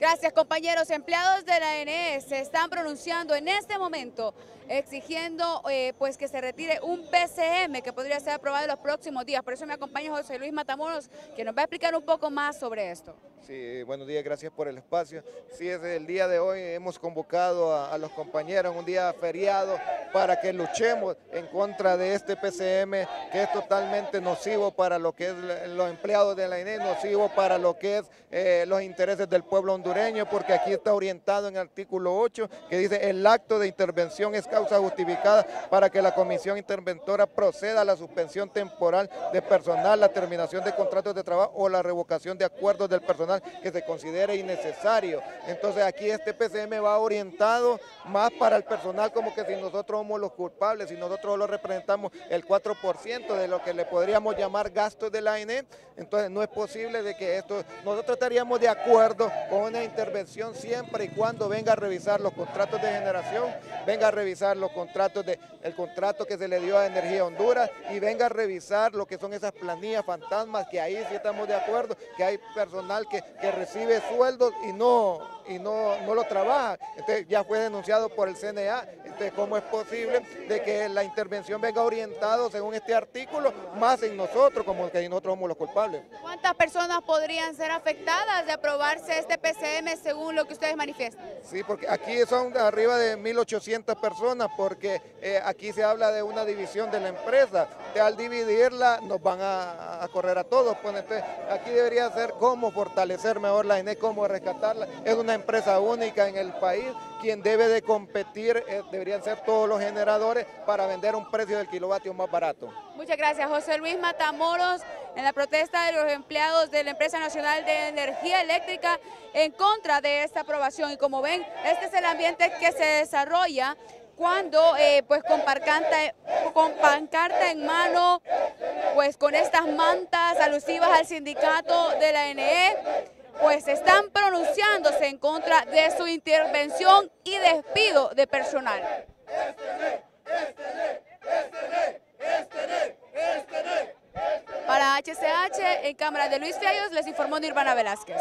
Gracias, compañeros. Empleados de la ANE se están pronunciando en este momento exigiendo pues que se retire un PCM que podría ser aprobado en los próximos días. Por eso me acompaña José Luis Matamoros, que nos va a explicar un poco más sobre esto. Sí, buenos días, gracias por el espacio. Sí, desde el día de hoy hemos convocado a los compañeros un día feriado para que luchemos en contra de este PCM que es totalmente nocivo para lo que es los empleados de la ANE, nocivo para lo que es los intereses del pueblo hondureño, porque aquí está orientado en el artículo 8 que dice: el acto de intervención es causa justificada para que la comisión interventora proceda a la suspensión temporal de personal, la terminación de contratos de trabajo o la revocación de acuerdos del personal que se considere innecesario. Entonces aquí este PCM va orientado más para el personal, como que si nosotros somos los culpables, si nosotros solo representamos el 4% de lo que le podríamos llamar gastos de la ANE, entonces no es posible de que esto, nosotros estaríamos de acuerdo con una intervención siempre y cuando venga a revisar los contratos de generación, venga a revisar los contratos el contrato que se le dio a Energía Honduras y venga a revisar lo que son esas planillas fantasmas, que ahí sí estamos de acuerdo, que hay personal que recibe sueldos y no lo trabaja. Entonces ya fue denunciado por el CNA. Entonces, ¿cómo es posible de que la intervención venga orientado según este artículo más en nosotros, como que nosotros somos los culpables? ¿Cuántas personas podrían ser afectadas de aprobarse este PCM según lo que ustedes manifiestan? Sí, porque aquí son arriba de 1.800 personas, porque aquí se habla de una división de la empresa. Entonces, al dividirla nos van a correr a todos. Pues, entonces, aquí debería ser cómo fortalecer mejor la INE, cómo rescatarla. Es una empresa única en el país. Quien debe de competir deberían ser todos los generadores para vender un precio del kilovatio más barato. Muchas gracias, José Luis Matamoros, en la protesta de los empleados de la Empresa Nacional de Energía Eléctrica en contra de esta aprobación. Y como ven, este es el ambiente que se desarrolla cuando pues con pancarta en mano, pues con estas mantas alusivas al sindicato de la ANE, pues están pronunciándose en contra de su intervención y despido de personal. Para HCH, en cámara de Luis Fajos, les informó Nirvana Velázquez.